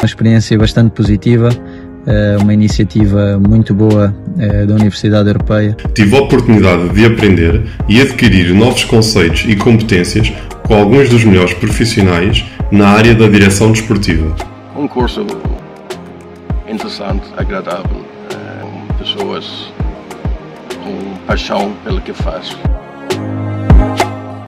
Uma experiência bastante positiva, uma iniciativa muito boa da Universidade Europeia. Tive a oportunidade de aprender e adquirir novos conceitos e competências com alguns dos melhores profissionais na área da direção desportiva. Um curso interessante, agradável, pessoas com paixão pelo que faz.